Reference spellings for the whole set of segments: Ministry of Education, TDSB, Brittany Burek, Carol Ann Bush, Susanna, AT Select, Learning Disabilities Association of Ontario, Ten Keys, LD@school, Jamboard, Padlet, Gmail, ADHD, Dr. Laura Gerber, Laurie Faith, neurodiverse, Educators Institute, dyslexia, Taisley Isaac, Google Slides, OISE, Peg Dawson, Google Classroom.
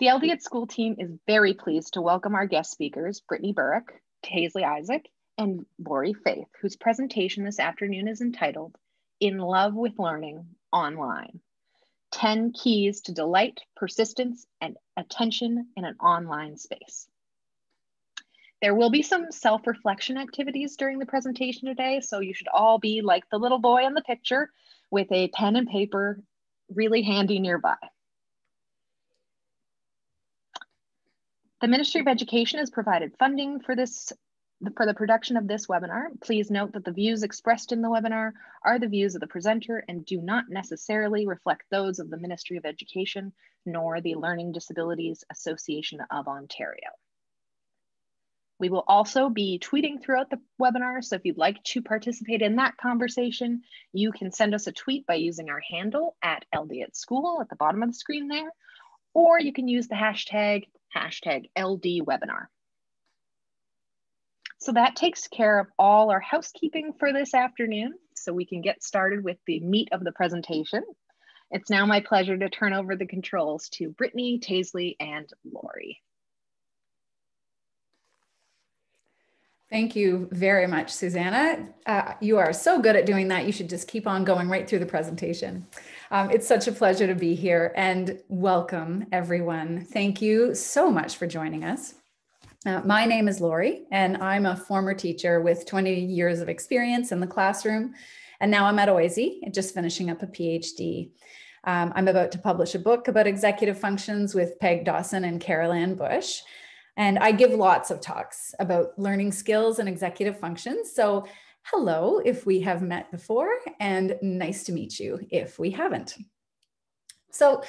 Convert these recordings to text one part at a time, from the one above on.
The LD at School team is very pleased to welcome our guest speakers, Brittany Burek, Taisley Isaac, and Laurie Faith, whose presentation this afternoon is entitled, In Love with Learning Online, 10 Keys to Delight, Persistence, and Attention in an Online Space. There will be some self-reflection activities during the presentation today, so you should all be like the little boy in the picture with a pen and paper really handy nearby. The Ministry of Education has provided funding for the production of this webinar. Please note that the views expressed in the webinar are the views of the presenter and do not necessarily reflect those of the Ministry of Education nor the Learning Disabilities Association of Ontario. We will also be tweeting throughout the webinar, so if you'd like to participate in that conversation, you can send us a tweet by using our handle at LD@school at the bottom of the screen there, or you can use the hashtag LDWebinar. So that takes care of all our housekeeping for this afternoon, so we can get started with the meat of the presentation. It's now my pleasure to turn over the controls to Brittany, Taisley, and Laurie. Thank you very much, Susanna. You are so good at doing that. You should just keep on going right through the presentation. It's such a pleasure to be here, and welcome everyone. Thank you so much for joining us. My name is Laurie, and I'm a former teacher with 20 years of experience in the classroom. And now I'm at OISE, just finishing up a PhD. I'm about to publish a book about executive functions with Peg Dawson and Carol Ann Bush. And I give lots of talks about learning skills and executive functions. So hello, if we have met before, and nice to meet you if we haven't. So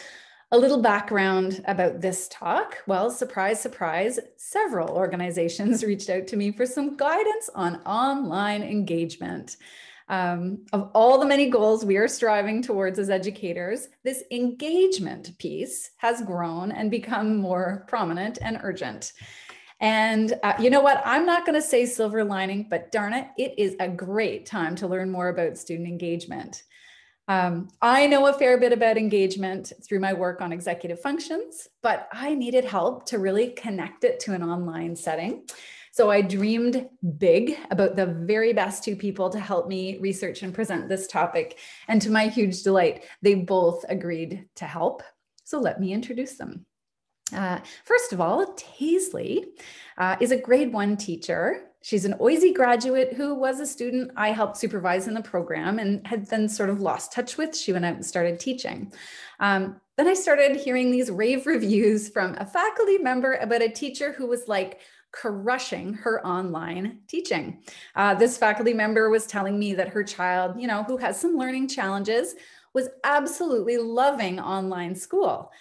a little background about this talk. Well, surprise, surprise, several organizations reached out to me for some guidance on online engagement. Of all the many goals we are striving towards as educators, this engagement piece has grown and become more prominent and urgent. And you know what? I'm not going to say silver lining, but darn it is a great time to learn more about student engagement. I know a fair bit about engagement through my work on executive functions, but I needed help to really connect it to an online setting. So I dreamed big about the very best two people to help me research and present this topic. And to my huge delight, they both agreed to help. So let me introduce them. First of all, Taisley is a grade 1 teacher. She's an OISE graduate who was a student I helped supervise in the program and had then sort of lost touch with. She went out and started teaching. Then I started hearing these rave reviews from a faculty member about a teacher who was like, crushing her online teaching. This faculty member was telling me that her child, you know, who has some learning challenges, was absolutely loving online school.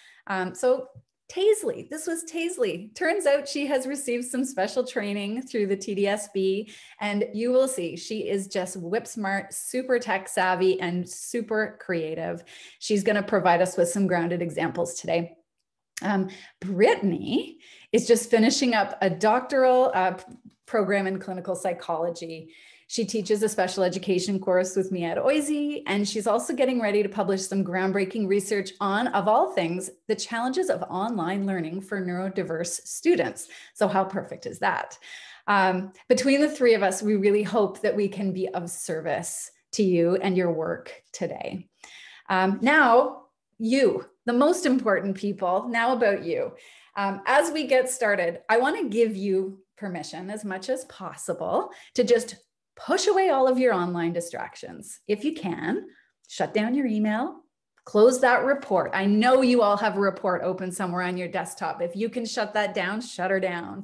So Taisley, this was Taisley. Turns out she has received some special training through the TDSB, and you will see she is just whip smart, super tech savvy, and super creative. She's going to provide us with some grounded examples today. Brittany is just finishing up a doctoral program in clinical psychology. She teaches a special education course with me at OISE, and she's also getting ready to publish some groundbreaking research on, of all things, the challenges of online learning for neurodiverse students. So how perfect is that? Between the three of us, we really hope that we can be of service to you and your work today. Now, you, the most important people, now about you. As we get started, I want to give you permission as much as possible to just push away all of your online distractions. If you can, shut down your email, close that report. I know you all have a report open somewhere on your desktop. If you can shut that down, shut her down.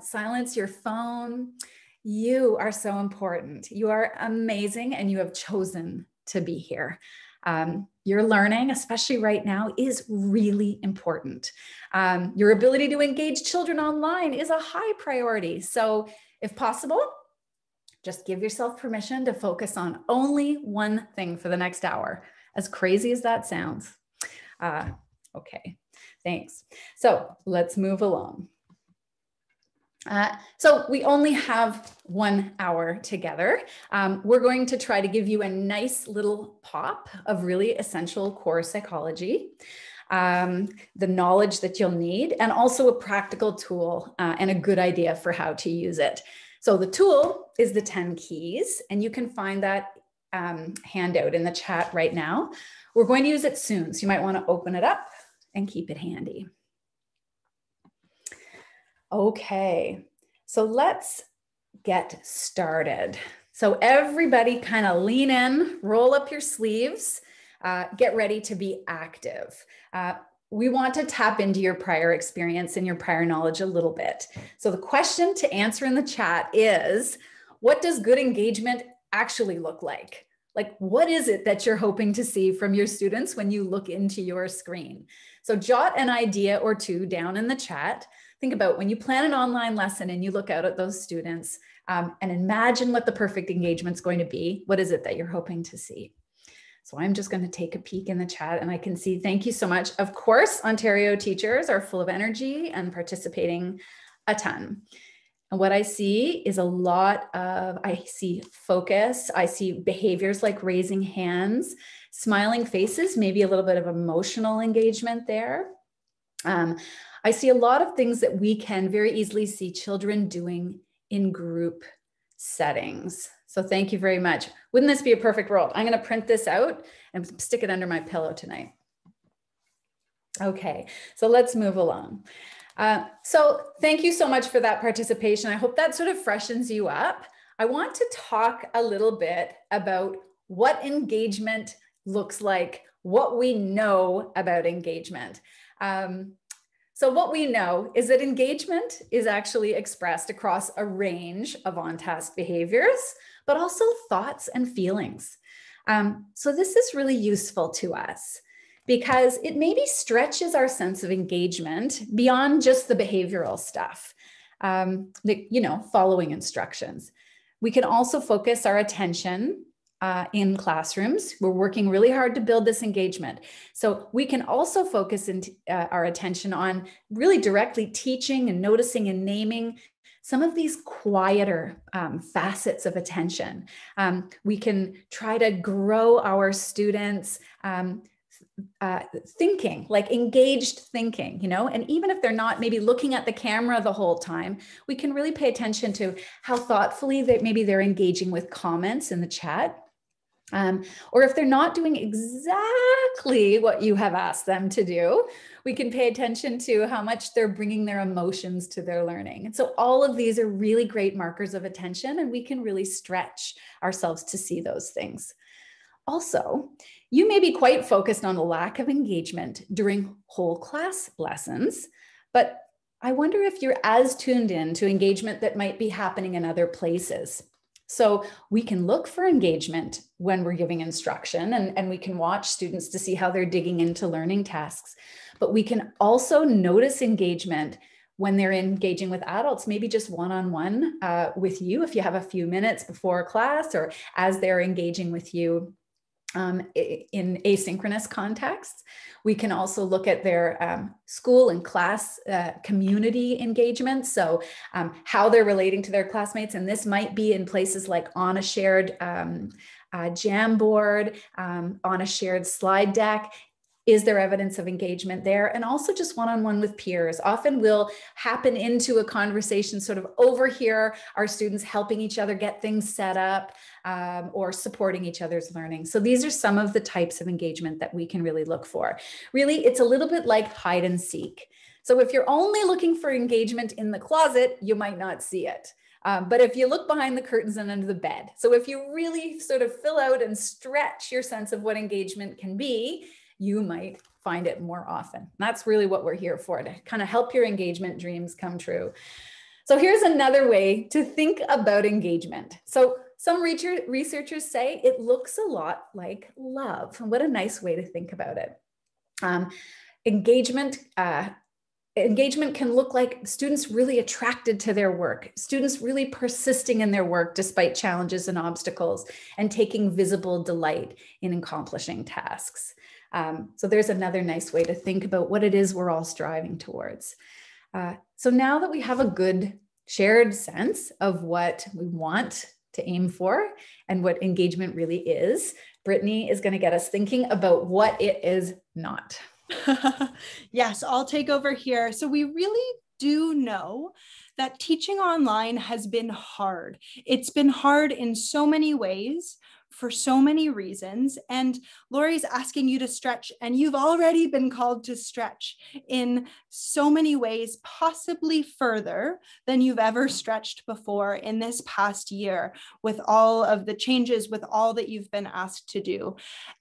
Silence your phone. You are so important. You are amazing, and you have chosen to be here. Your learning, especially right now, is really important. Your ability to engage children online is a high priority. So if possible, just give yourself permission to focus on only one thing for the next hour, as crazy as that sounds. Okay, thanks. So let's move along. So we only have 1 hour together. We're going to try to give you a nice little pop of really essential core psychology. the knowledge that you'll need, and also a practical tool and a good idea for how to use it. So the tool is the 10 keys, and you can find that handout in the chat right now. We're going to use it soon, so you might want to open it up and keep it handy. Okay, so let's get started. So everybody kind of lean in, roll up your sleeves, get ready to be active. We want to tap into your prior experience and your prior knowledge a little bit. So the question to answer in the chat is, what does good engagement actually look like? Like, what is it that you're hoping to see from your students when you look into your screen? So jot an idea or two down in the chat. Think about when you plan an online lesson and you look out at those students and imagine what the perfect engagement's going to be. What is it that you're hoping to see? So I'm just going to take a peek in the chat, and I can see, thank you so much. Of course, Ontario teachers are full of energy and participating a ton. And what I see is a lot of, I see focus, I see behaviors like raising hands, smiling faces, maybe a little bit of emotional engagement there. I see a lot of things that we can very easily see children doing in group settings. So thank you very much. Wouldn't this be a perfect world? I'm going to print this out and stick it under my pillow tonight. Okay, so let's move along. So thank you so much for that participation. I hope that sort of freshens you up. I want to talk a little bit about what engagement looks like, what we know about engagement. So what we know is that engagement is actually expressed across a range of on-task behaviors, but also thoughts and feelings. So this is really useful to us, because it maybe stretches our sense of engagement beyond just the behavioral stuff, you know, following instructions. We can also focus our attention in classrooms. We're working really hard to build this engagement. So we can also focus our attention on really directly teaching and noticing and naming some of these quieter facets of attention. We can try to grow our students' thinking, like engaged thinking, you know, and even if they're not maybe looking at the camera the whole time, we can really pay attention to how thoughtfully that maybe they're engaging with comments in the chat. Or if they're not doing exactly what you have asked them to do, we can pay attention to how much they're bringing their emotions to their learning. And so all of these are really great markers of attention, and we can really stretch ourselves to see those things. Also, you may be quite focused on the lack of engagement during whole class lessons, but I wonder if you're as tuned in to engagement that might be happening in other places. So we can look for engagement when we're giving instruction, and we can watch students to see how they're digging into learning tasks, but we can also notice engagement when they're engaging with adults, maybe just one-on-one with you, if you have a few minutes before class, or as they're engaging with you in asynchronous contexts. We can also look at their school and class community engagement. So how they're relating to their classmates. And this might be in places like on a shared Jamboard, on a shared slide deck. Is there evidence of engagement there? And also just one-on-one with peers. Often we'll happen into a conversation sort of over here, our students helping each other get things set up or supporting each other's learning. So these are some of the types of engagement that we can really look for. Really, it's a little bit like hide and seek. So if you're only looking for engagement in the closet, you might not see it. But if you look behind the curtains and under the bed, so if you really sort of fill out and stretch your sense of what engagement can be, you might find it more often. That's really what we're here for, to kind of help your engagement dreams come true. So here's another way to think about engagement. So some researchers say it looks a lot like love. And what a nice way to think about it. Engagement can look like students really attracted to their work, students really persisting in their work despite challenges and obstacles, and taking visible delight in accomplishing tasks. So there's another nice way to think about what it is we're all striving towards. So now that we have a good shared sense of what we want to aim for and what engagement really is, Brittany is going to get us thinking about what it is not. Yes, I'll take over here. So we really do know that teaching online has been hard. It's been hard in so many ways for so many reasons. And Laurie's asking you to stretch, and you've already been called to stretch in so many ways, possibly further than you've ever stretched before in this past year with all of the changes, with all that you've been asked to do.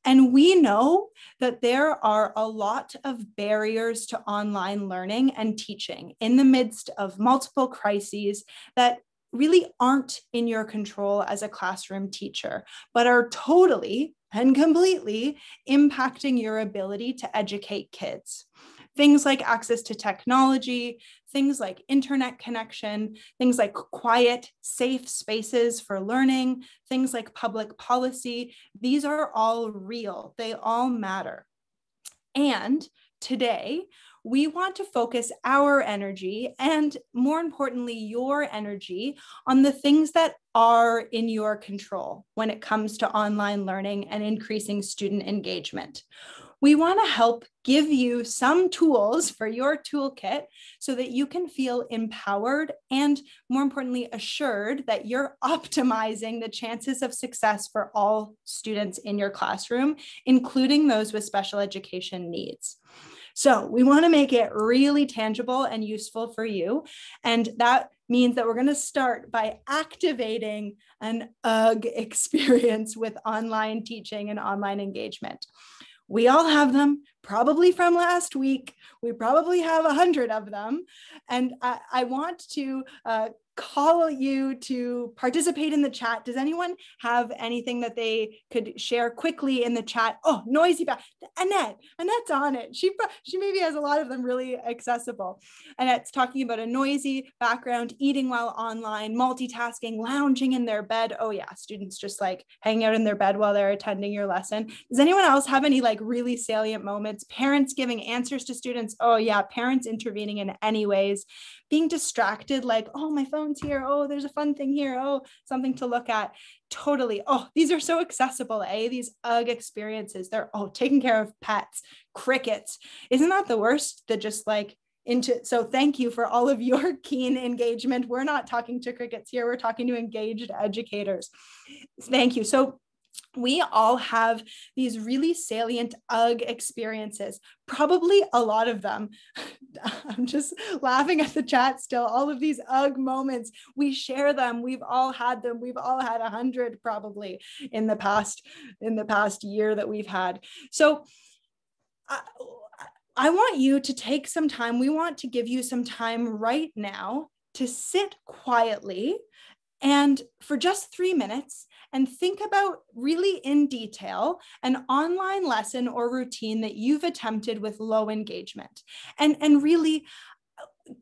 And we know that there are a lot of barriers to online learning and teaching in the midst of multiple crises that really aren't in your control as a classroom teacher, but are totally and completely impacting your ability to educate kids. Things like access to technology, things like internet connection, things like quiet, safe spaces for learning, things like public policy, these are all real, they all matter. And today, we want to focus our energy and, more importantly, your energy on the things that are in your control when it comes to online learning and increasing student engagement. We want to help give you some tools for your toolkit so that you can feel empowered and, more importantly, assured that you're optimizing the chances of success for all students in your classroom, including those with special education needs. So we want to make it really tangible and useful for you. And that means that we're going to start by activating an UG experience with online teaching and online engagement. We all have them, probably from last week. We probably have 100 of them. And I want to call you to participate in the chat. Does anyone have anything that they could share quickly in the chat? Oh, noisy back. Annette's on it. She maybe has a lot of them really accessible. Annette's talking about a noisy background, eating while online, multitasking, lounging in their bed. Oh yeah, students just like hanging out in their bed while they're attending your lesson. Does anyone else have any like really salient moments? Parents giving answers to students. Oh yeah, parents intervening in any ways. Being distracted, like, oh, my phone's here. Oh, there's a fun thing here. Oh, something to look at. Totally. Oh, these are so accessible, eh? These UG experiences. They're, oh, taking care of pets, crickets. Isn't that the worst? That just like into, so thank you for all of your keen engagement. We're not talking to crickets here. We're talking to engaged educators. Thank you. So we all have these really salient UG experiences, probably a lot of them. I'm just laughing at the chat still, all of these UG moments, we share them, we've all had them, we've all had 100 probably in the past year that we've had. So I want you to take some time, we want to give you some time right now to sit quietly and for just 3 minutes, and think about really in detail an online lesson or routine that you've attempted with low engagement. And really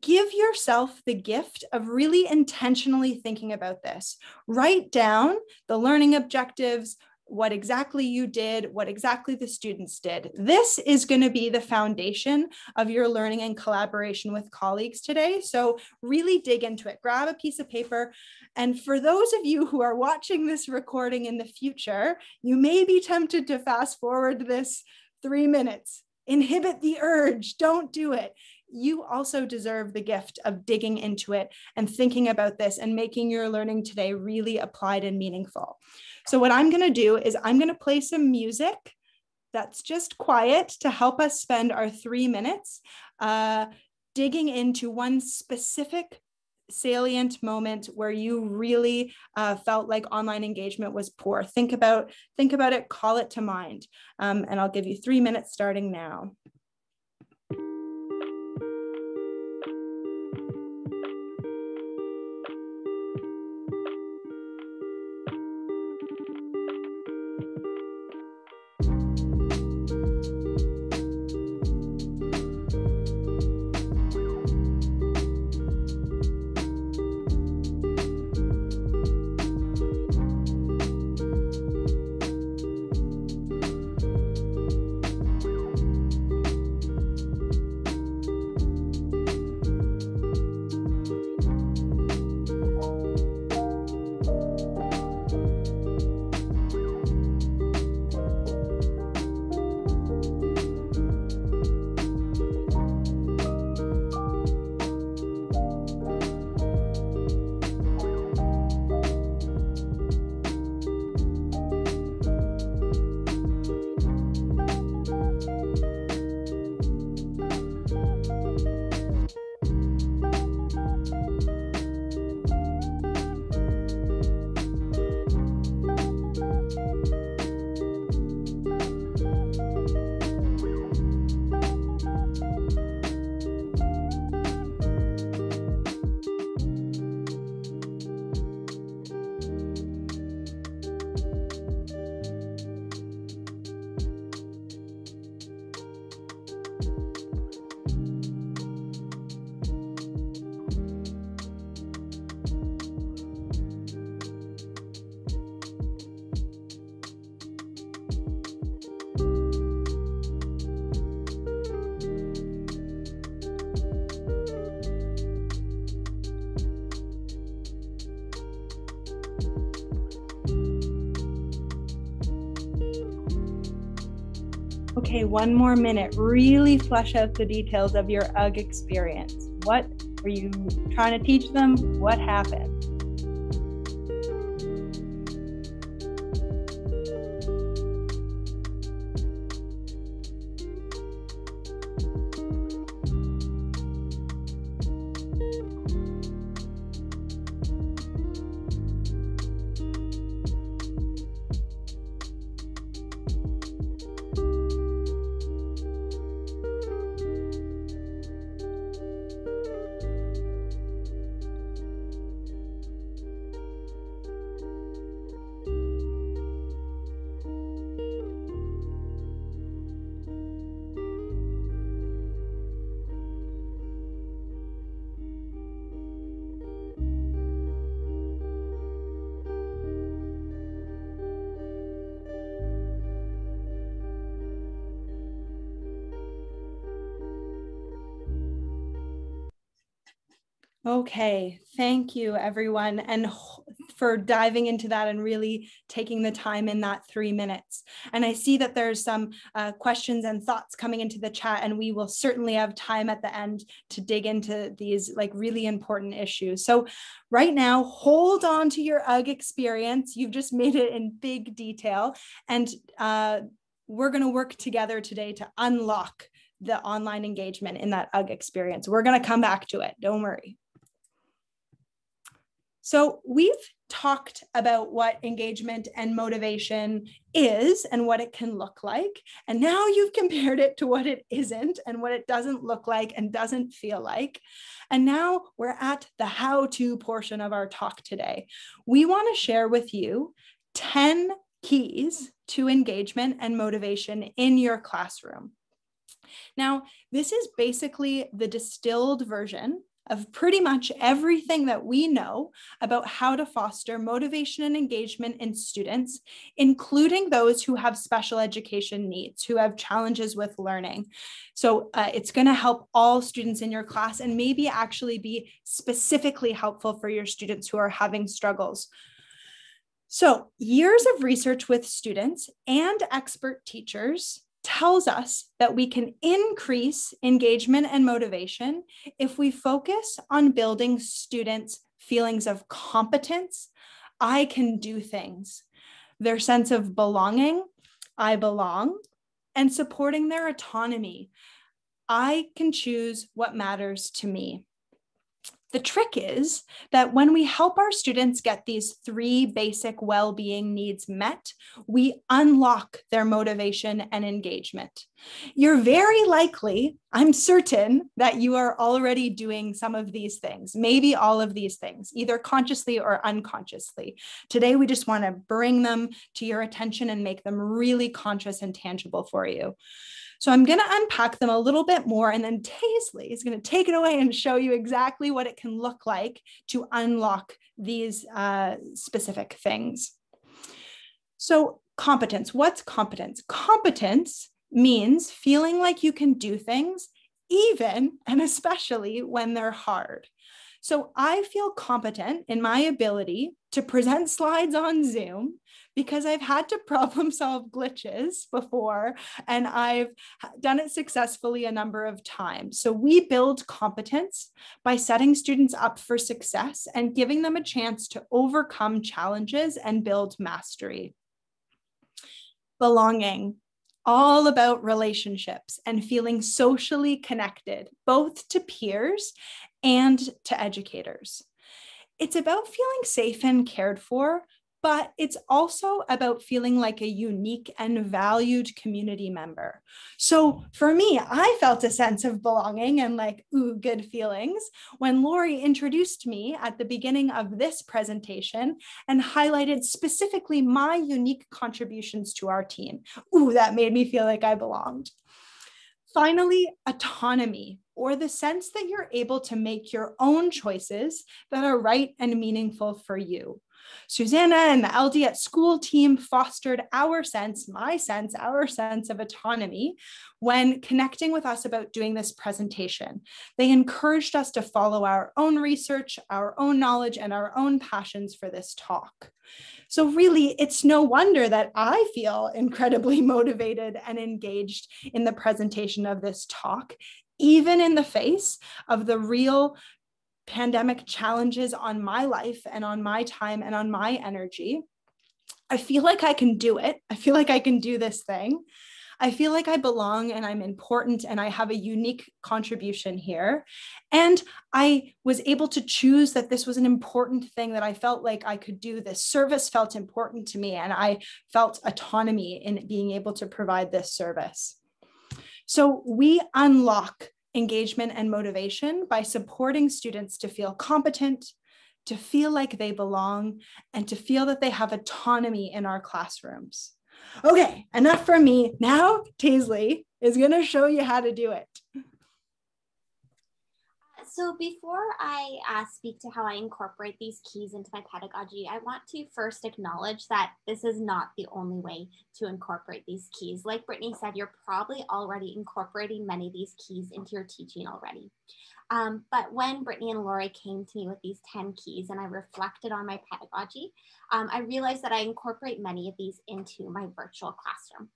give yourself the gift of really intentionally thinking about this. Write down the learning objectives, what exactly you did, what exactly the students did. This is going to be the foundation of your learning and collaboration with colleagues today. So really dig into it, grab a piece of paper. And for those of you who are watching this recording in the future, you may be tempted to fast forward this 3 minutes. Inhibit the urge, don't do it. You also deserve the gift of digging into it and thinking about this and making your learning today really applied and meaningful. So what I'm going to do is I'm going to play some music that's just quiet to help us spend our 3 minutes digging into one specific salient moment where you really felt like online engagement was poor. Think about it, call it to mind, and I'll give you 3 minutes starting now. okay, one more minute, really flesh out the details of your UGG experience. What were you trying to teach them? What happened? Okay, thank you everyone, and for diving into that and really taking the time in that 3 minutes. And I see that there's some questions and thoughts coming into the chat, and we will certainly have time at the end to dig into these like really important issues. So right now, hold on to your UGG experience. You've just made it in big detail, and we're going to work together today to unlock the online engagement in that UGG experience. We're going to come back to it, don't worry. So we've talked about what engagement and motivation is and what it can look like. And now you've compared it to what it isn't and what it doesn't look like and doesn't feel like. And now we're at the how-to portion of our talk today. We want to share with you 10 keys to engagement and motivation in your classroom. Now, this is basically the distilled version of pretty much everything that we know about how to foster motivation and engagement in students, including those who have special education needs, who have challenges with learning. So it's going to help all students in your class, and maybe actually be specifically helpful for your students who are having struggles. So years of research with students and expert teachers tells us that we can increase engagement and motivation if we focus on building students' feelings of competence. I can do things, their sense of belonging, I belong, and supporting their autonomy. I can choose what matters to me. The trick is that when we help our students get these 3 basic well-being needs met, we unlock their motivation and engagement. You're very likely, I'm certain, that you are already doing some of these things, maybe all of these things, either consciously or unconsciously. Today, we just want to bring them to your attention and make them really conscious and tangible for you. So I'm going to unpack them a little bit more, and then Taisley is going to take it away and show you exactly what it can look like to unlock these specific things. So competence, what's competence? Competence means feeling like you can do things, even and especially when they're hard. So I feel competent in my ability to present slides on Zoom because I've had to problem solve glitches before, and I've done it successfully a number of times. So we build competence by setting students up for success and giving them a chance to overcome challenges and build mastery. Belonging. All about relationships and feeling socially connected, both to peers and to educators. It's about feeling safe and cared for, but it's also about feeling like a unique and valued community member. So for me, I felt a sense of belonging and like, ooh, good feelings when Laurie introduced me at the beginning of this presentation and highlighted specifically my unique contributions to our team. Ooh, that made me feel like I belonged. Finally, autonomy, or the sense that you're able to make your own choices that are right and meaningful for you. Susanna and the LD@school team fostered our sense of autonomy when connecting with us about doing this presentation. They encouraged us to follow our own research, our own knowledge, and our own passions for this talk. So really, it's no wonder that I feel incredibly motivated and engaged in the presentation of this talk, even in the face of the real pandemic challenges on my life and on my time and on my energy. I feel like I can do it. I feel like I can do this thing. I feel like I belong and I'm important and I have a unique contribution here. And I was able to choose that this was an important thing that I felt like I could do. This service felt important to me and I felt autonomy in being able to provide this service. So we unlock engagement and motivation by supporting students to feel competent, to feel like they belong, and to feel that they have autonomy in our classrooms. Okay, enough from me. Now, Taisley is going to show you how to do it. So before I speak to how I incorporate these keys into my pedagogy, I want to first acknowledge that this is not the only way to incorporate these keys. Like Brittany said, you're probably already incorporating many of these keys into your teaching already. But when Brittany and Laurie came to me with these 10 keys and I reflected on my pedagogy, I realized that I incorporate many of these into my virtual classroom.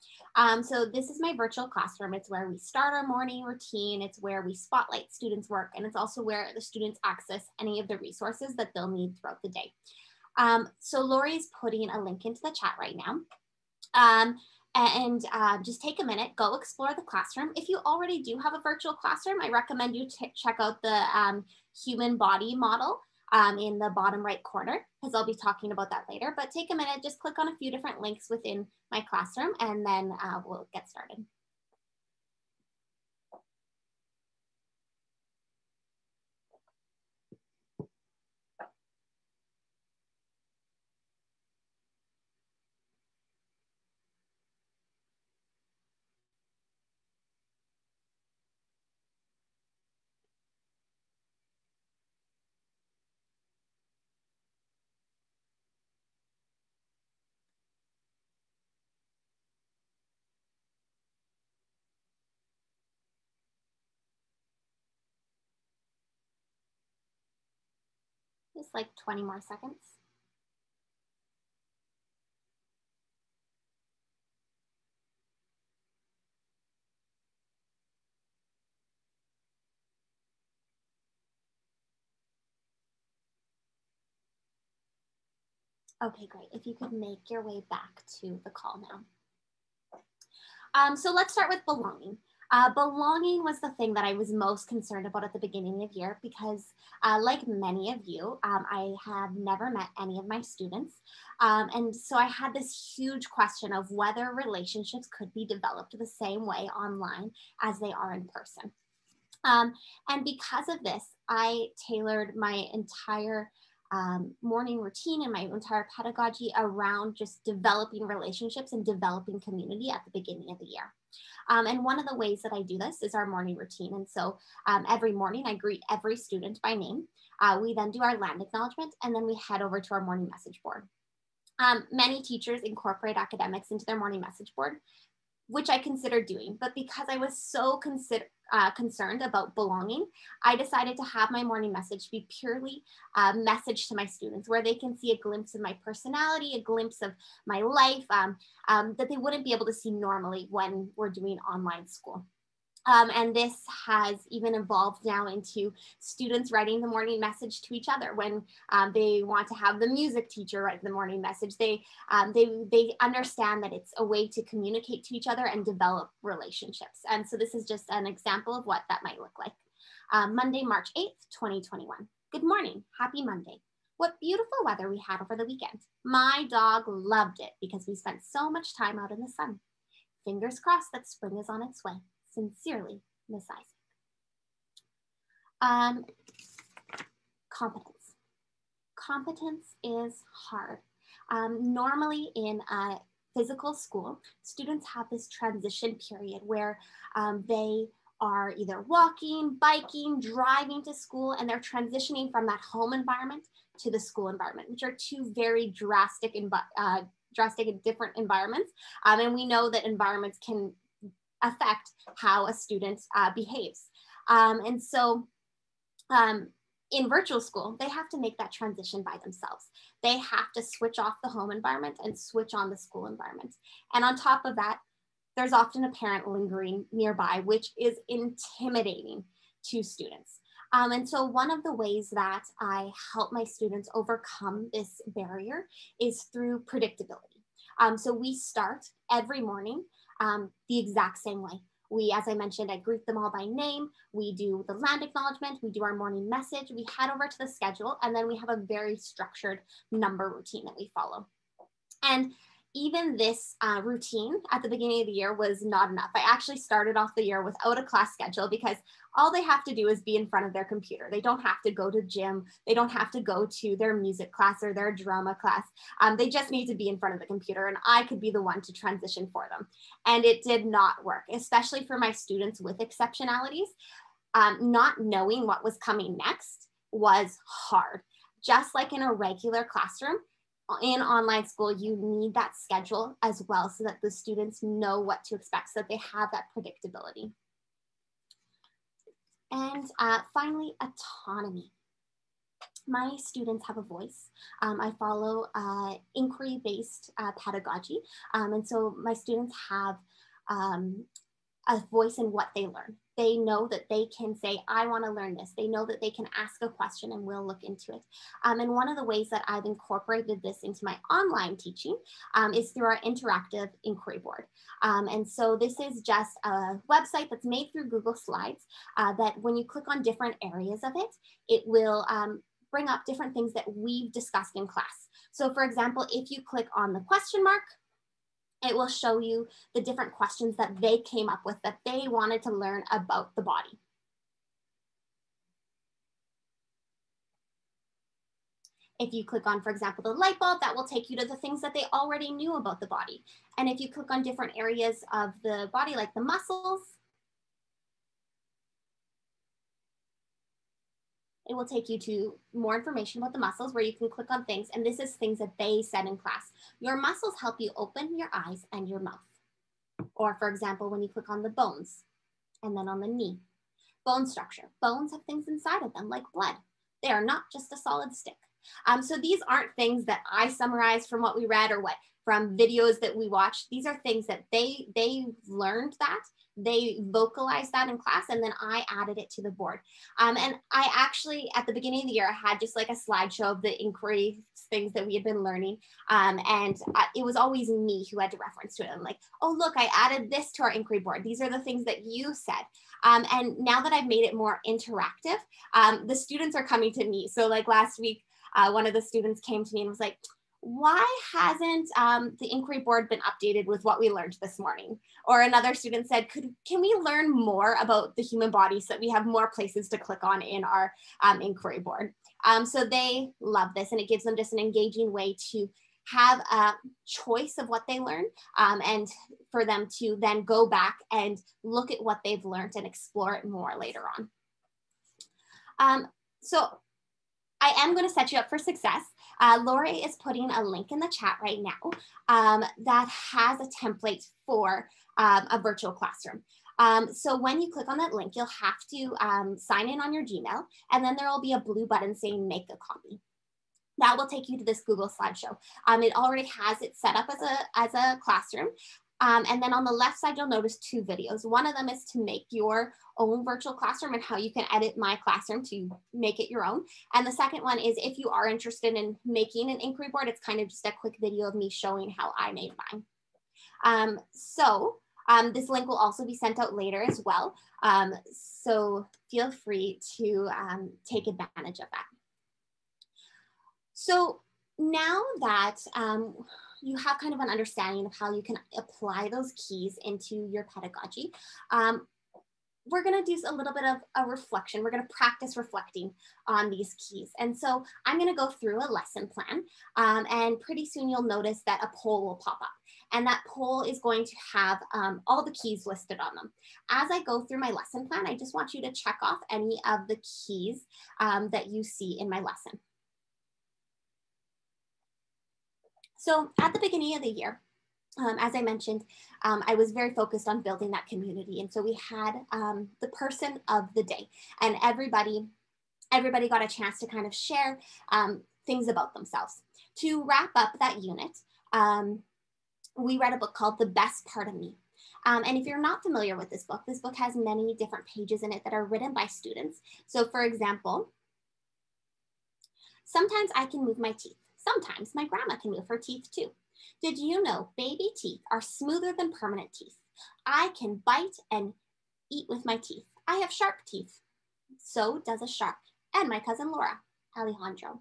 So this is my virtual classroom. It's where we start our morning routine. It's where we spotlight students' work. And it's also where the students access any of the resources that they'll need throughout the day. So Laurie's putting a link into the chat right now. Just take a minute, go explore the classroom. If you already do have a virtual classroom, I recommend you check out the human body model in the bottom right corner, because I'll be talking about that later. But take a minute, just click on a few different links within my classroom, and then we'll get started. Just like 20 more seconds. Okay, great. If you could make your way back to the call now. So let's start with belonging. Belonging was the thing that I was most concerned about at the beginning of the year because like many of you, I have never met any of my students. And so I had this huge question of whether relationships could be developed the same way online as they are in person. And because of this, I tailored my entire morning routine and my entire pedagogy around just developing relationships and developing community at the beginning of the year. And one of the ways that I do this is our morning routine. And so every morning I greet every student by name. We then do our land acknowledgement and then we head over to our morning message board. Many teachers incorporate academics into their morning message board, which I considered doing, but because I was so concerned about belonging, I decided to have my morning message be purely a message to my students where they can see a glimpse of my personality, a glimpse of my life that they wouldn't be able to see normally when we're doing online school. And this has even evolved now into students writing the morning message to each other when they want to have the music teacher write the morning message. They understand that it's a way to communicate to each other and develop relationships. And so this is just an example of what that might look like. Monday, March 8th, 2021. Good morning. Happy Monday. What beautiful weather we had over the weekend. My dog loved it because we spent so much time out in the sun. Fingers crossed that spring is on its way. Sincerely, Miss Isaac. Competence. Competence is hard. Normally in a physical school, students have this transition period where they are either walking, biking, driving to school, and they're transitioning from that home environment to the school environment, which are two very drastic and different environments. And we know that environments can affect how a student behaves. And so in virtual school, they have to make that transition by themselves. They have to switch off the home environment and switch on the school environment. And on top of that, there's often a parent lingering nearby, which is intimidating to students. And so one of the ways that I help my students overcome this barrier is through predictability. So we start every morning the exact same way. We, as I mentioned, I greet them all by name. We do the land acknowledgement. We do our morning message. We head over to the schedule, and then we have a very structured number routine that we follow. And even this routine at the beginning of the year was not enough. I actually started off the year without a class schedule because all they have to do is be in front of their computer. They don't have to go to gym. They don't have to go to their music class or their drama class. They just need to be in front of the computer, and I could be the one to transition for them. And it did not work, especially for my students with exceptionalities. Not knowing what was coming next was hard. Just like in a regular classroom, in online school, you need that schedule as well so that the students know what to expect, so that they have that predictability. And finally, autonomy. My students have a voice. I follow inquiry-based pedagogy. And so my students have a voice in what they learn. They know that they can say, I want to learn this. They know that they can ask a question and we'll look into it. And one of the ways that I've incorporated this into my online teaching is through our interactive inquiry board. And so this is just a website that's made through Google Slides that when you click on different areas of it, it will bring up different things that we've discussed in class. So for example, if you click on the question mark, it will show you the different questions that they came up with that they wanted to learn about the body. If you click on, for example, the light bulb, that will take you to the things that they already knew about the body. And if you click on different areas of the body, like the muscles, it will take you to more information about the muscles where you can click on things. And this is things that they said in class. Your muscles help you open your eyes and your mouth. Or for example, when you click on the bones and then on the knee, bone structure. Bones have things inside of them like blood. They are not just a solid stick. So these aren't things that I summarized from what we read or from videos that we watched. These are things that they learned that. They vocalized that in class, and then I added it to the board. And I actually, at the beginning of the year, I had just like a slideshow of the inquiry things that we had been learning. It was always me who had to reference to it. I'm like, oh, look, I added this to our inquiry board. These are the things that you said. And now that I've made it more interactive, the students are coming to me. So like last week, one of the students came to me and was like, why hasn't the inquiry board been updated with what we learned this morning? Or another student said, can we learn more about the human body so that we have more places to click on in our inquiry board? So they love this, and it gives them just an engaging way to have a choice of what they learn and for them to then go back and look at what they've learned and explore it more later on. So I am going to set you up for success. Laurie is putting a link in the chat right now that has a template for a virtual classroom. So when you click on that link, you'll have to sign in on your Gmail, and then there will be a blue button saying make a copy. That will take you to this Google slideshow. It already has it set up as a classroom. And then on the left side, you'll notice two videos. One of them is to make your own virtual classroom and how you can edit my classroom to make it your own. And the second one is if you are interested in making an inquiry board, it's kind of just a quick video of me showing how I made mine. This link will also be sent out later as well. So feel free to take advantage of that. So now that you have kind of an understanding of how you can apply those keys into your pedagogy, we're going to do a little bit of a reflection. We're going to practice reflecting on these keys. And so I'm going to go through a lesson plan, and pretty soon you'll notice that a poll will pop up. And that poll is going to have all the keys listed on them. As I go through my lesson plan, I just want you to check off any of the keys that you see in my lesson. So at the beginning of the year, as I mentioned, I was very focused on building that community. And so we had the person of the day, and everybody got a chance to kind of share things about themselves. To wrap up that unit, we read a book called The Best Part of Me. And if you're not familiar with this book has many different pages in it that are written by students. So for example, sometimes I can move my teeth. Sometimes my grandma can move her teeth too. Did you know baby teeth are smoother than permanent teeth? I can bite and eat with my teeth. I have sharp teeth. So does a shark. And my cousin Laura. Alejandro.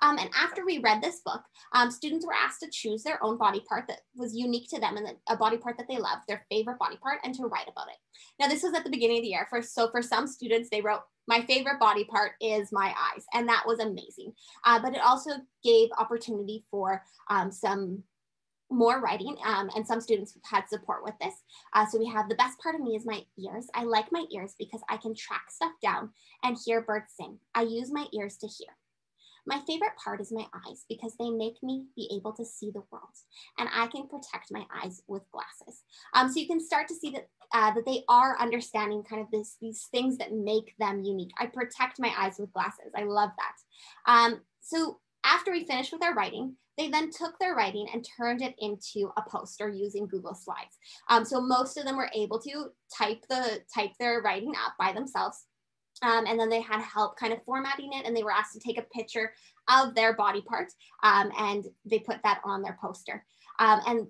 And after we read this book, students were asked to choose their own body part that was unique to them and a body part that they loved, their favorite body part, and to write about it. Now, this was at the beginning of the year. So for some students, they wrote, my favorite body part is my eyes. And that was amazing. But it also gave opportunity for some more writing, and some students had support with this. So we have the best part of me is my ears. I like my ears because I can track stuff down and hear birds sing. I use my ears to hear. My favorite part is my eyes because they make me be able to see the world, and I can protect my eyes with glasses. So you can start to see that, that they are understanding kind of these things that make them unique. I protect my eyes with glasses. I love that. So after we finished with our writing, they then took their writing and turned it into a poster using Google Slides. So most of them were able to type their writing up by themselves. And then they had help kind of formatting it, and they were asked to take a picture of their body part, and they put that on their poster. And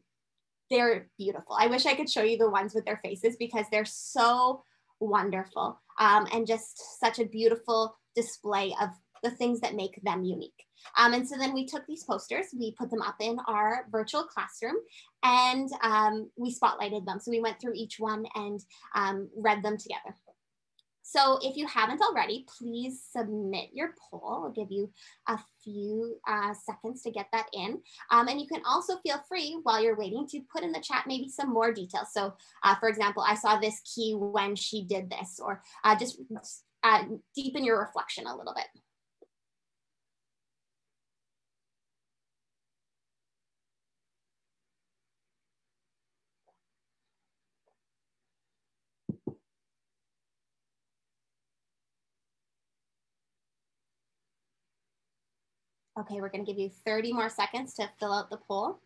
they're beautiful. I wish I could show you the ones with their faces because they're so wonderful, and just such a beautiful display of the things that make them unique. And so then we took these posters, we put them up in our virtual classroom, and we spotlighted them. So we went through each one and read them together. So if you haven't already, please submit your poll. I'll give you a few seconds to get that in. And you can also feel free while you're waiting to put in the chat maybe some more details. So for example, I saw this key when she did this, or just deepen your reflection a little bit. Okay, we're gonna give you 30 more seconds to fill out the poll.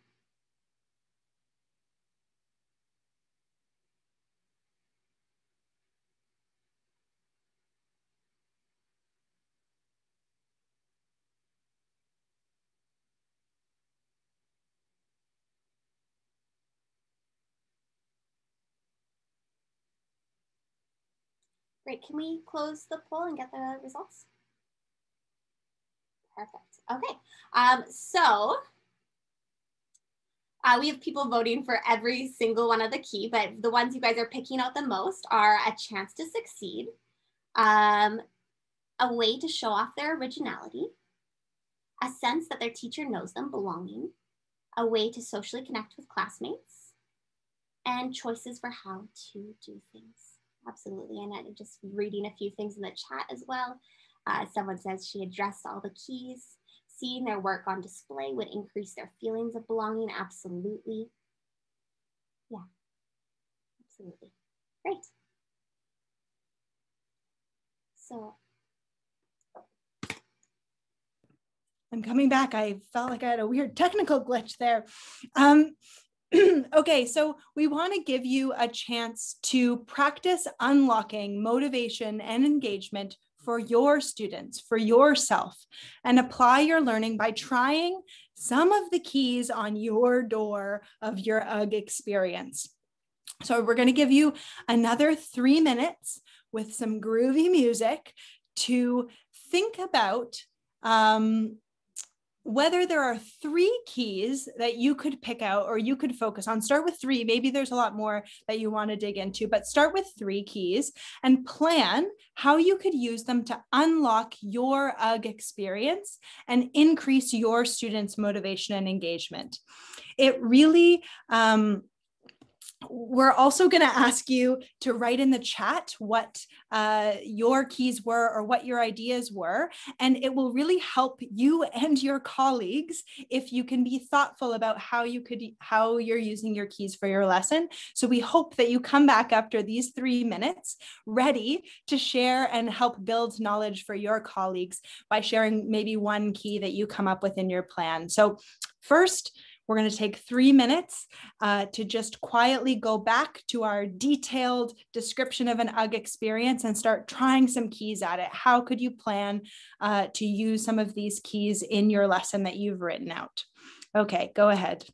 Great, can we close the poll and get the results? Perfect. Okay. So we have people voting for every single one of the key, but the ones you guys are picking out the most are a chance to succeed, a way to show off their originality, a sense that their teacher knows them, belonging, a way to socially connect with classmates, and choices for how to do things. Absolutely. And I'm just reading a few things in the chat as well. Someone says she addressed all the keys. Seeing their work on display would increase their feelings of belonging. Absolutely. Yeah, absolutely. Great. So. I'm coming back. I felt like I had a weird technical glitch there. Okay, so we want to give you a chance to practice unlocking motivation and engagement for your students, for yourself, and apply your learning by trying some of the keys on your door of your UG experience. So we're going to give you another 3 minutes with some groovy music to think about whether there are three keys that you could pick out or you could focus on. Start with three. Maybe there's a lot more that you want to dig into, but start with three keys and plan how you could use them to unlock your UG experience and increase your students' motivation and engagement. It really, we're also going to ask you to write in the chat what your keys were or what your ideas were, and it will really help you and your colleagues if you can be thoughtful about how you're using your keys for your lesson. So we hope that you come back after these 3 minutes ready to share and help build knowledge for your colleagues by sharing maybe one key that you come up with in your plan. So first, we're going to take 3 minutes to just quietly go back to our detailed description of an UG experience and start trying some keys at it. How could you plan to use some of these keys in your lesson that you've written out? Okay, go ahead.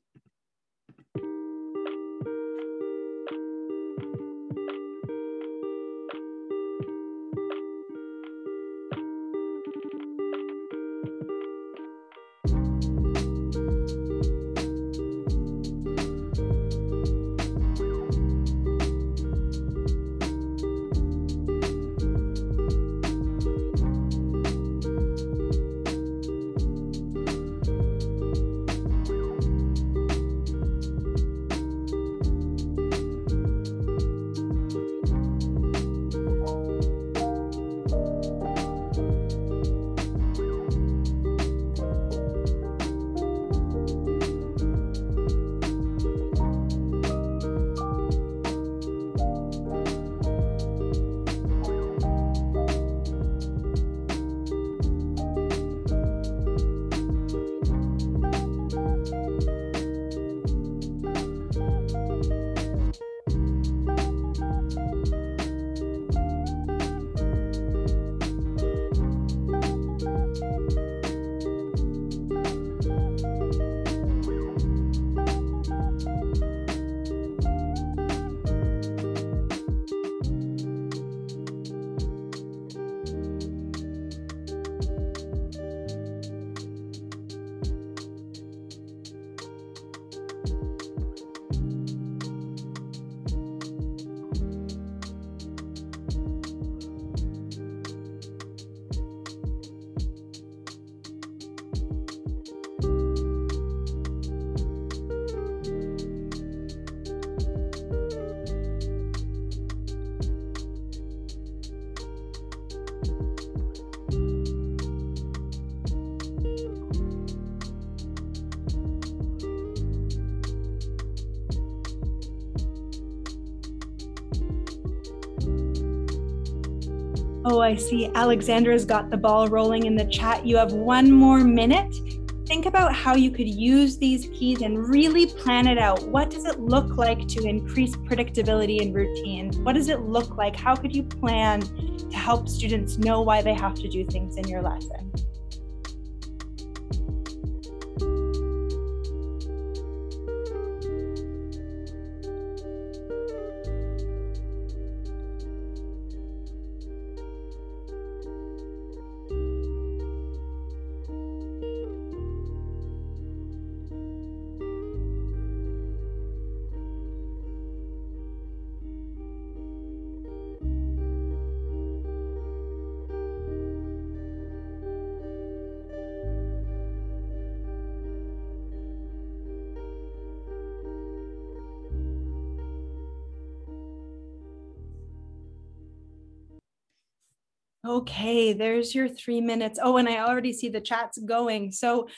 Oh, I see Alexandra's got the ball rolling in the chat. You have 1 more minute. Think about how you could use these keys and really plan it out. What does it look like to increase predictability and routine? What does it look like? How could you plan to help students know why they have to do things in your lesson? Okay, there's your 3 minutes. Oh, and I already see the chats going. So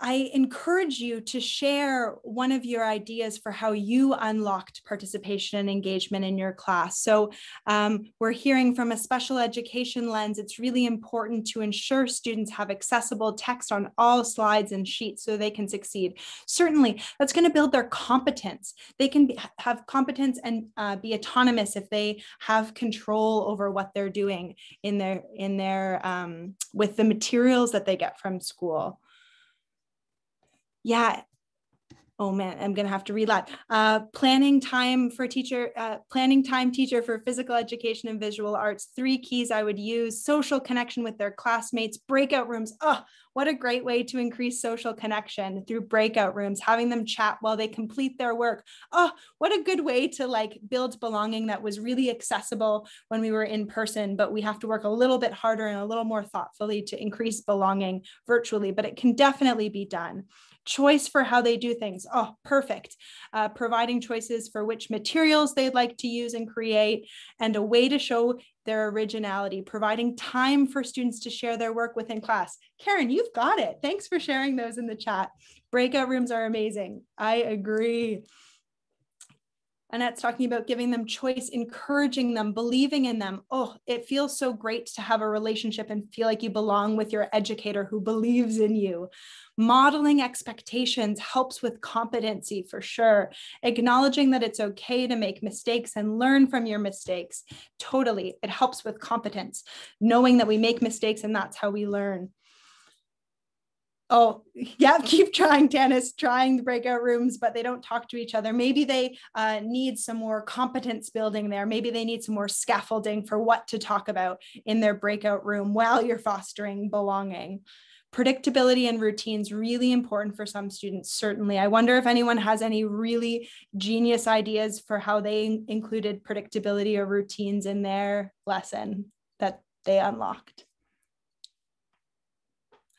I encourage you to share one of your ideas for how you unlocked participation and engagement in your class. So we're hearing from a special education lens, it's really important to ensure students have accessible text on all slides and sheets so they can succeed. Certainly, that's going to build their competence. They can have competence and be autonomous if they have control over what they're doing in their with the materials that they get from school. Yeah, oh man, I'm gonna have to read that. Planning time teacher for physical education and visual arts, 3 keys I would use: social connection with their classmates, breakout rooms. Oh, what a great way to increase social connection through breakout rooms, having them chat while they complete their work. Oh, what a good way to like build belonging that was really accessible when we were in person, but we have to work a little bit harder and a little more thoughtfully to increase belonging virtually, but it can definitely be done. Choice for how they do things. Oh, perfect. Providing choices for which materials they'd like to use and create, and a way to show their originality, providing time for students to share their work within class. Karen, you've got it. Thanks for sharing those in the chat. Breakout rooms are amazing. I agree. Annette's talking about giving them choice, encouraging them, believing in them. Oh, it feels so great to have a relationship and feel like you belong with your educator who believes in you. Modeling expectations helps with competency for sure. Acknowledging that it's okay to make mistakes and learn from your mistakes. Totally, it helps with competence. Knowing that we make mistakes and that's how we learn. Oh, yeah, keep trying, Tannis, trying the breakout rooms, but they don't talk to each other. Maybe they need some more competence building there. Maybe they need some more scaffolding for what to talk about in their breakout room while you're fostering belonging. Predictability and routines, really important for some students, certainly. I wonder if anyone has any really genius ideas for how they included predictability or routines in their lesson that they unlocked.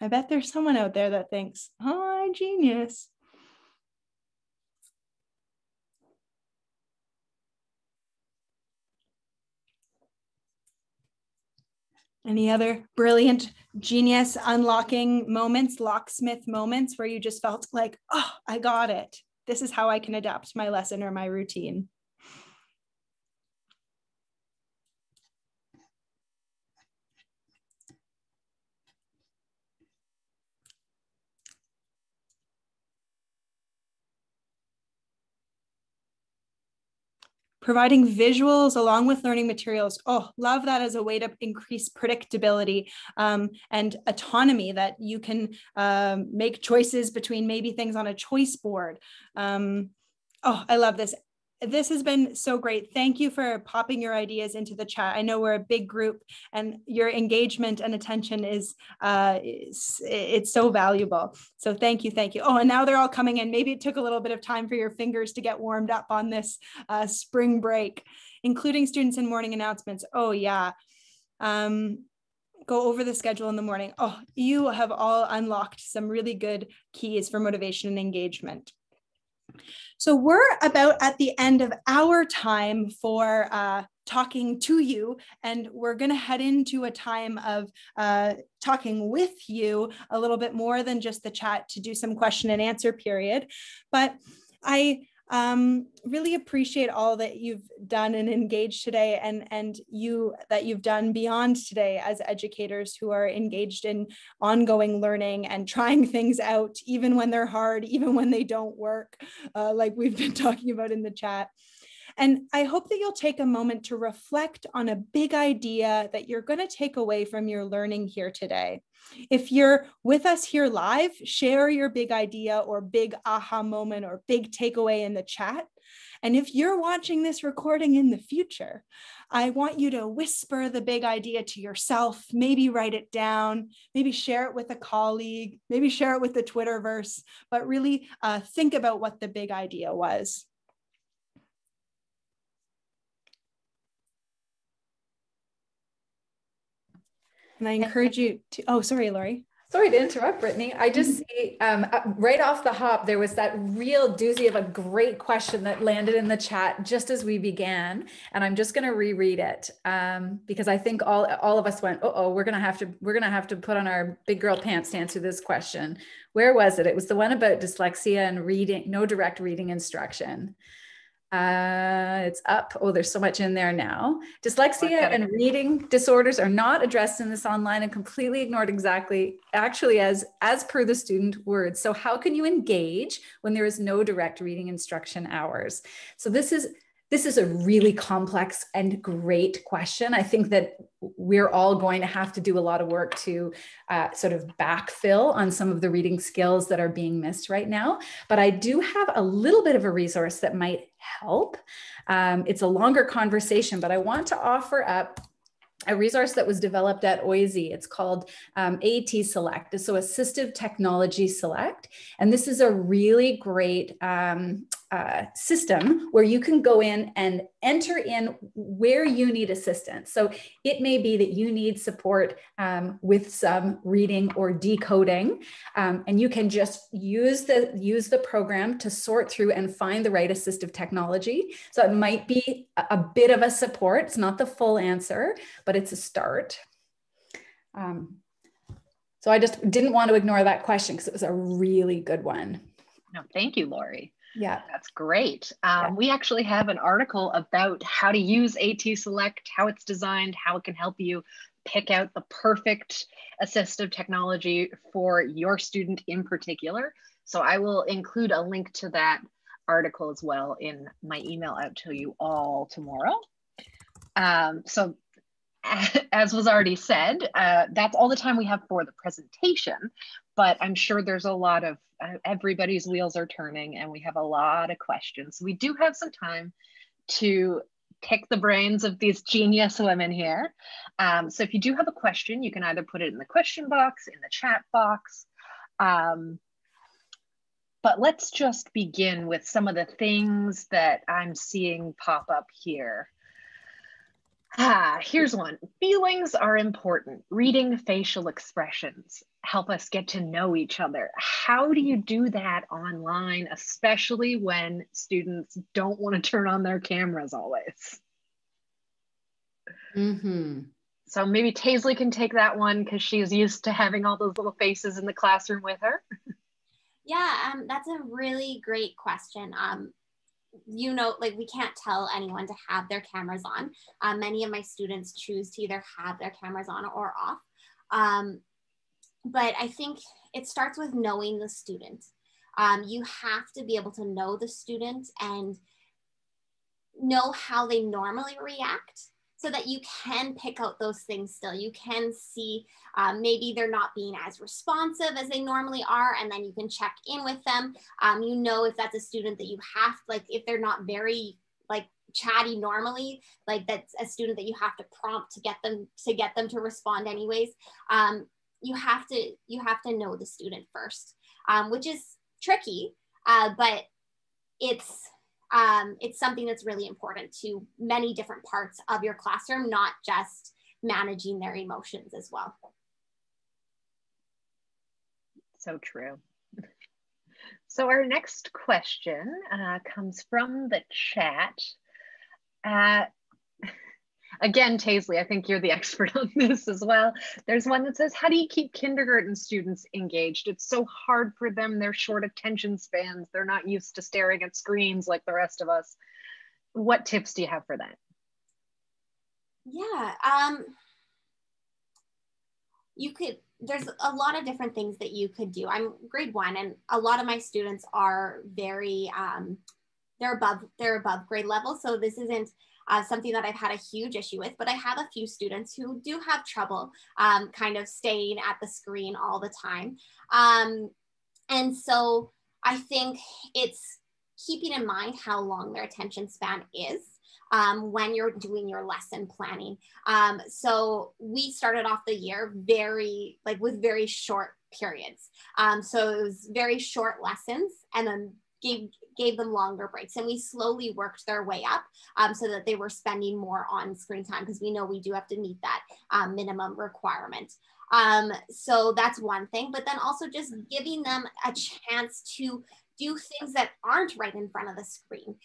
I bet there's someone out there that thinks, oh, I'm genius. Any other brilliant genius unlocking moments, locksmith moments where you just felt like, oh, I got it. This is how I can adapt my lesson or my routine. Providing visuals along with learning materials. Oh, love that as a way to increase predictability and autonomy, that you can make choices between maybe things on a choice board. Oh, I love this. This has been so great. Thank you for popping your ideas into the chat. I know we're a big group and your engagement and attention is, it's so valuable. So thank you, thank you. Oh, and now they're all coming in. Maybe it took a little bit of time for your fingers to get warmed up on this spring break, including students in morning announcements. Oh yeah. Go over the schedule in the morning. Oh, you have all unlocked some really good keys for motivation and engagement. So we're about at the end of our time for talking to you, and we're going to head into a time of talking with you a little bit more than just the chat to do some question and answer period. But I really appreciate all that you've done and engaged today, and you that you've done beyond today as educators who are engaged in ongoing learning and trying things out, even when they're hard, even when they don't work, like we've been talking about in the chat. And I hope that you'll take a moment to reflect on a big idea that you're going to take away from your learning here today. If you're with us here live, share your big idea or big aha moment or big takeaway in the chat. And if you're watching this recording in the future, I want you to whisper the big idea to yourself, maybe write it down, maybe share it with a colleague, maybe share it with the Twitterverse, but really think about what the big idea was. And I encourage you to, oh, sorry, Laurie. Sorry to interrupt, Brittany. I just see right off the hop, there was that real doozy of a great question that landed in the chat just as we began. And I'm just going to reread it because I think all of us went, oh, we're going to have to put on our big girl pants to answer this question. Where was it? It was the one about dyslexia and reading, no direct reading instruction. It's up. Oh, there's so much in there now. Dyslexia and reading disorders are not addressed in this online and completely ignored actually as per the student words. So how can you engage when there is no direct reading instruction hours? So this is This is a really complex and great question. I think that we're all going to have to do a lot of work to sort of backfill on some of the reading skills that are being missed right now. But I do have a little bit of a resource that might help. It's a longer conversation, but I want to offer up a resource that was developed at OISE. It's called AT Select, so Assistive Technology Select. And this is a really great system where you can go in and enter in where you need assistance. So it may be that you need support with some reading or decoding, and you can just use the program to sort through and find the right assistive technology. So it might be a bit of a support. It's not the full answer, but it's a start. So I just didn't want to ignore that question because it was a really good one. No, thank you, Laurie. Yeah, that's great. We actually have an article about how to use AT Select, how it's designed, how it can help you pick out the perfect assistive technology for your student in particular. So I will include a link to that article as well in my email out to you all tomorrow. So as was already said, that's all the time we have for the presentation, but I'm sure there's a lot of, everybody's wheels are turning and we have a lot of questions. We do have some time to pick the brains of these genius women here. So if you do have a question, you can either put it in the question box, in the chat box, but let's just begin with some of the things that I'm seeing pop up here. Here's one. Feelings are important. Reading facial expressions help us get to know each other. How do you do that online, especially when students don't want to turn on their cameras always? Mm-hmm. So maybe Taisley can take that one because she's used to having all those little faces in the classroom with her. Yeah, that's a really great question. You know, like we can't tell anyone to have their cameras on. Many of my students choose to either have their cameras on or off. But I think it starts with knowing the student. You have to be able to know the student and know how they normally react so that you can pick out those things still. You can see maybe they're not being as responsive as they normally are, and then you can check in with them. You know, if that's a student that you have, like if they're not very like chatty normally, like that's a student that you have to prompt to get them to respond anyways. You have to know the student first, which is tricky, but it's something that's really important to many different parts of your classroom, not just managing their emotions as well. So true. So our next question comes from the chat. Again, Taisley, I think you're the expert on this as well. There's one that says, how do you keep kindergarten students engaged? It's so hard for them. They're short attention spans. They're not used to staring at screens like the rest of us. What tips do you have for that? Yeah, there's a lot of different things that you could do. I'm grade one and a lot of my students are very, they're above grade level. So this isn't something that I've had a huge issue with, but I have a few students who do have trouble kind of staying at the screen all the time. And so I think it's keeping in mind how long their attention span is when you're doing your lesson planning. So we started off the year with very short periods. So it was very short lessons and then gave them longer breaks, and we slowly worked their way up so that they were spending more on screen time, because we know we do have to meet that minimum requirement. So that's one thing, but then also just giving them a chance to do things that aren't right in front of the screen,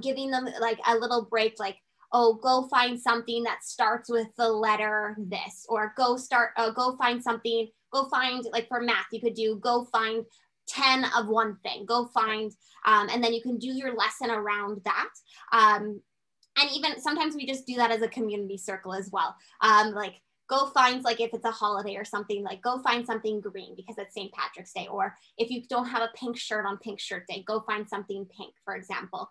giving them like a little break, like, oh, go find something that starts with the letter this, or go find like for math, you could do go find 10 of one thing, go find, and then you can do your lesson around that. And even sometimes we just do that as a community circle as well. Like go find, like if it's a holiday or something, like go find something green because it's St. Patrick's Day. Or if you don't have a pink shirt on Pink Shirt Day, go find something pink, for example.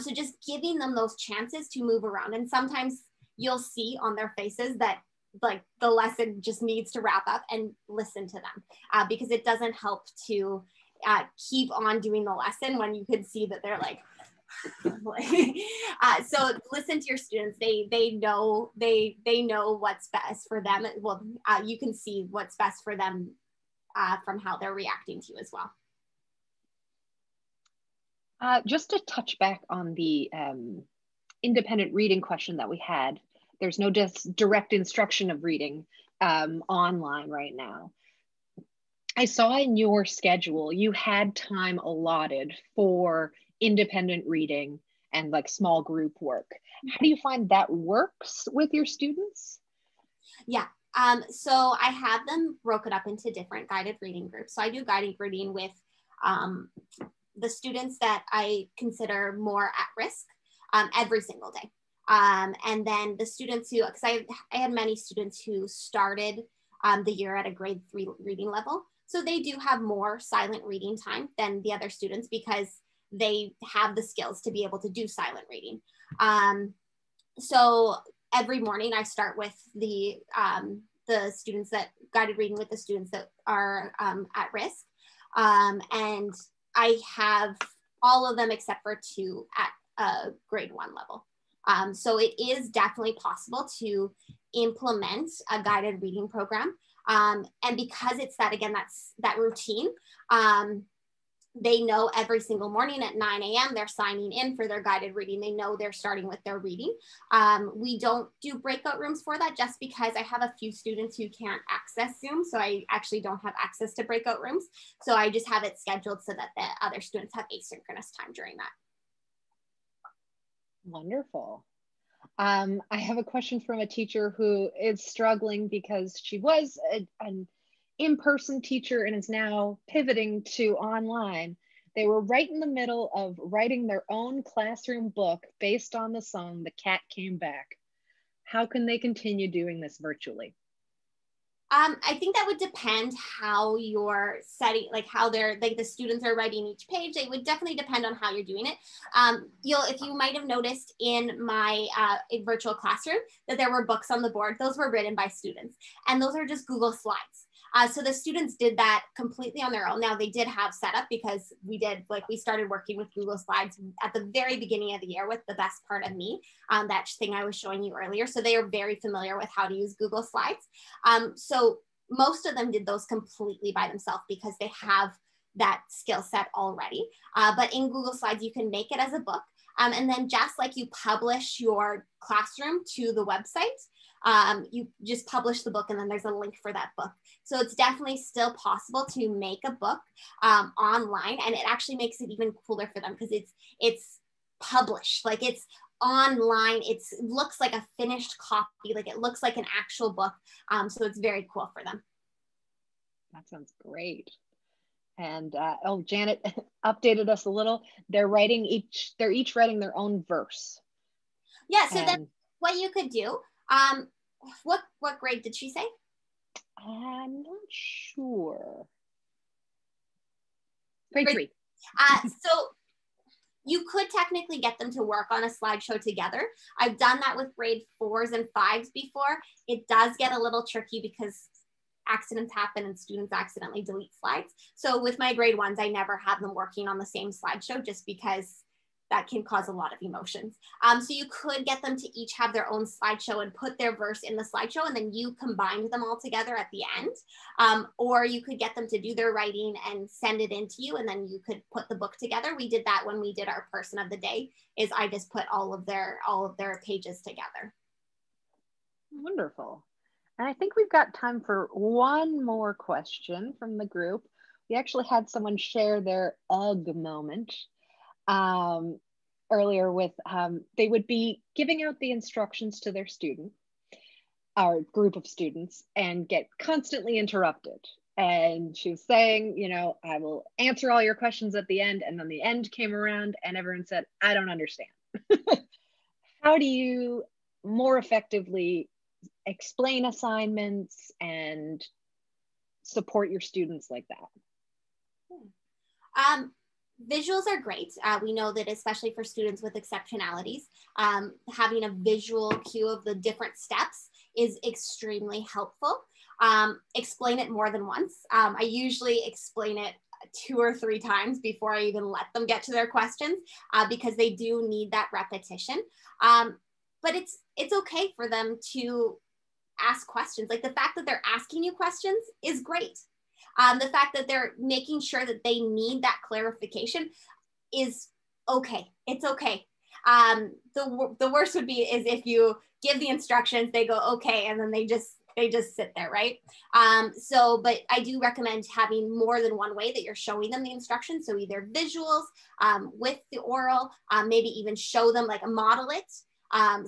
So just giving them those chances to move around. And sometimes you'll see on their faces that like the lesson just needs to wrap up, and listen to them because it doesn't help to keep on doing the lesson when you could see that they're like, so listen to your students. They know what's best for them. Well, you can see what's best for them from how they're reacting to you as well. Just to touch back on the independent reading question that we had, there's no direct instruction of reading online right now. I saw in your schedule, you had time allotted for independent reading and like small group work. How do you find that works with your students? Yeah, so I have them broken up into different guided reading groups. So I do guided reading with the students that I consider more at risk every single day. And then the students who, because I had many students who started the year at a grade 3 reading level. So they do have more silent reading time than the other students because they have the skills to be able to do silent reading. So every morning I start with the students that guided reading with the students that are at risk. And I have all of them except for 2 at a grade 1 level. So it is definitely possible to implement a guided reading program. And because it's that, again, that's that routine, they know every single morning at 9 a.m. they're signing in for their guided reading. They know they're starting with their reading. We don't do breakout rooms for that just because I have a few students who can't access Zoom. So I actually don't have access to breakout rooms. So I just have it scheduled so that the other students have asynchronous time during that. Wonderful. I have a question from a teacher who is struggling because she was an in-person teacher and is now pivoting to online. They were right in the middle of writing their own classroom book based on the song, The Cat Came Back. How can they continue doing this virtually? I think that would depend how you're setting, like how they're, like the students are writing each page. It would definitely depend on how you're doing it. If you might have noticed in my virtual classroom that there were books on the board. Those were written by students, and those are just Google Slides. So the students did that completely on their own. Now they did have setup because we started working with Google Slides at the very beginning of the year with The Best Part of Me, that thing I was showing you earlier. So they are very familiar with how to use Google Slides. So most of them did those completely by themselves because they have that skill set already. But in Google Slides, you can make it as a book. And then just like you publish your classroom to the website, you just publish the book and then there's a link for that book. So it's definitely still possible to make a book online, and it actually makes it even cooler for them because it's published, like it's online, it looks like a finished copy, like it looks like an actual book. So it's very cool for them. That sounds great. And Janet updated us a little. They're each writing their own verse. Yeah, so that's what you could do. What grade did she say? I'm not sure. Grade 3. So you could technically get them to work on a slideshow together. I've done that with grade 4s and 5s before. It does get a little tricky because accidents happen and students accidentally delete slides. So with my grade 1s, I never have them working on the same slideshow just because that can cause a lot of emotions. So you could get them to each have their own slideshow and put their verse in the slideshow, and then you combine them all together at the end. Or you could get them to do their writing and send it in to you, and then you could put the book together. We did that when we did our person of the day, is I just put all of their pages together. Wonderful. And I think we've got time for one more question from the group. We actually had someone share their UGG moment earlier with they would be giving out the instructions to their student, our group of students, and get constantly interrupted. And she was saying, you know, I will answer all your questions at the end. And then the end came around and everyone said, I don't understand. How do you more effectively explain assignments and support your students like that? Visuals are great. We know that especially for students with exceptionalities, having a visual cue of the different steps is extremely helpful. Explain it more than once. I usually explain it 2 or 3 times before I even let them get to their questions because they do need that repetition. But it's okay for them to ask questions. Like the fact that they're asking you questions is great. The fact that they're making sure that they need that clarification is okay. It's okay. The worst would be is if you give the instructions, they go, okay, and then they just sit there, right? But I do recommend having more than one way that you're showing them the instructions. So either visuals with the oral, maybe even show them, like model it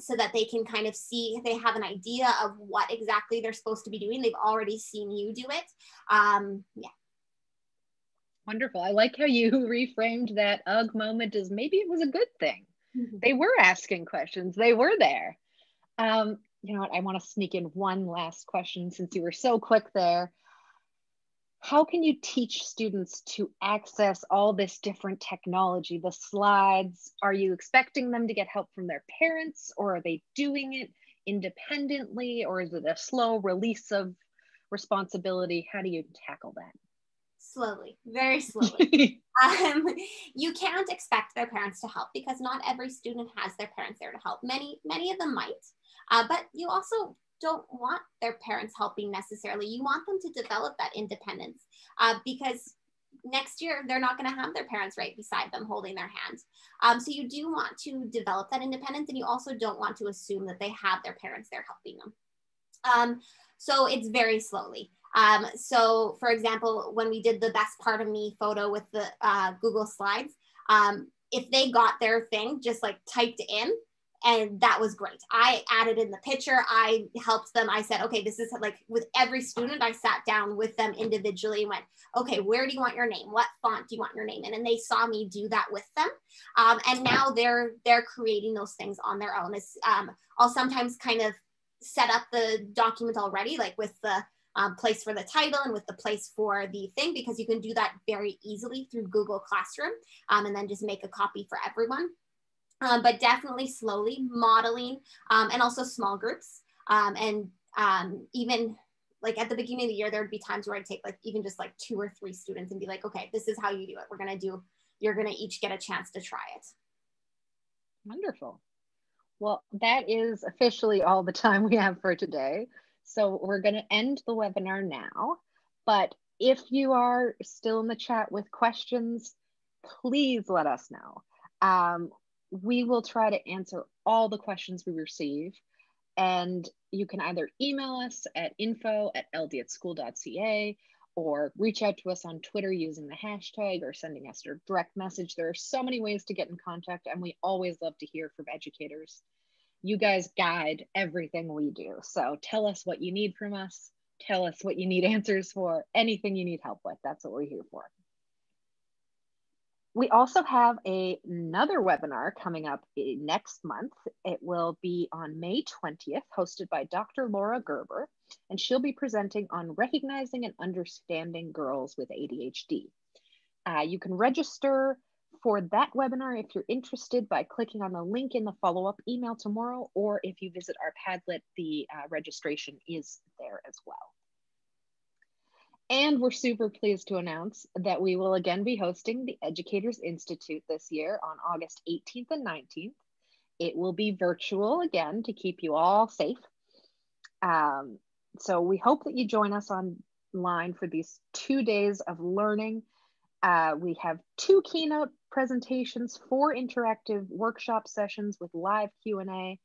so that they can kind of see, they have an idea of what exactly they're supposed to be doing. They've already seen you do it. Yeah. Wonderful. I like how you reframed that UGH moment as maybe it was a good thing. Mm-hmm. They were asking questions. They were there. You know what, I want to sneak in one last question since you were so quick there. How can you teach students to access all this different technology, the slides? Are you expecting them to get help from their parents, or are they doing it independently, or is it a slow release of responsibility? How do you tackle that? Slowly, very slowly. You can't expect their parents to help because not every student has their parents there to help. Many of them might, but you also don't want their parents helping necessarily. You want them to develop that independence because next year they're not going to have their parents right beside them holding their hand. So you do want to develop that independence, and you also don't want to assume that they have their parents there helping them. So it's very slowly. So for example, when we did the best part of me photo with the Google Slides, if they got their thing, just like typed in, and that was great. I added in the picture, I helped them. I said, okay, this is like with every student, I sat down with them individually and went, okay, where do you want your name? What font do you want your name in? And they saw me do that with them. And now they're creating those things on their own. I'll sometimes kind of set up the document already, like with the place for the title and with the place for the thing, because you can do that very easily through Google Classroom and then just make a copy for everyone. But definitely slowly modeling and also small groups. Even like at the beginning of the year, there'd be times where I'd take like even just like 2 or 3 students and be like, okay, this is how you do it. You're gonna each get a chance to try it. Wonderful. Well, that is officially all the time we have for today. So we're gonna end the webinar now, but if you are still in the chat with questions, please let us know. We will try to answer all the questions we receive, and you can either email us at info@ld@school.ca or reach out to us on Twitter using the hashtag or sending us a direct message. There are so many ways to get in contact, and we always love to hear from educators. You guys guide everything we do. So tell us what you need from us. Tell us what you need answers for, anything you need help with. That's what we're here for. We also have another webinar coming up next month. It will be on May 20th, hosted by Dr. Laura Gerber, and she'll be presenting on recognizing and understanding girls with ADHD. You can register for that webinar if you're interested by clicking on the link in the follow-up email tomorrow, or if you visit our Padlet, the registration is there as well. And we're super pleased to announce that we will again be hosting the Educators Institute this year on August 18th and 19th. It will be virtual again to keep you all safe. So we hope that you join us online for these 2 days of learning. We have 2 keynote presentations, 4 interactive workshop sessions with live Q&A,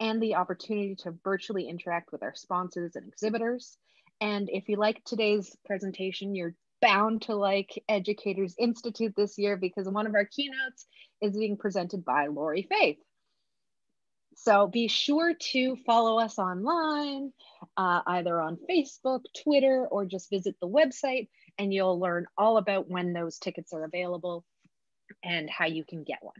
and the opportunity to virtually interact with our sponsors and exhibitors. And if you like today's presentation, you're bound to like Educators Institute this year because one of our keynotes is being presented by Laurie Faith. So be sure to follow us online, either on Facebook, Twitter, or just visit the website, and you'll learn all about when those tickets are available and how you can get one.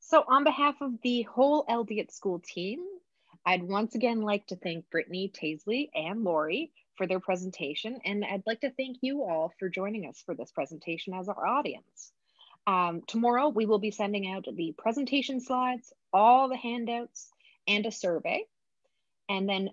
So on behalf of the whole LD at School team, I'd once again like to thank Brittany, Taisley, and Laurie for their presentation, and I'd like to thank you all for joining us for this presentation as our audience. Tomorrow, we will be sending out the presentation slides, all the handouts, and a survey. And then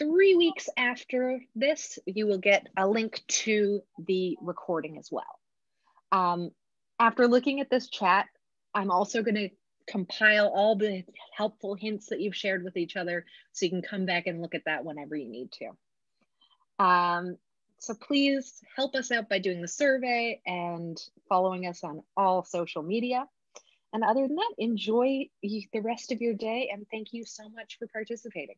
3 weeks after this, you will get a link to the recording as well. After looking at this chat, I'm also going to compile all the helpful hints that you've shared with each other, so you can come back and look at that whenever you need to. So please help us out by doing the survey and following us on all social media. And other than that, enjoy the rest of your day, and thank you so much for participating.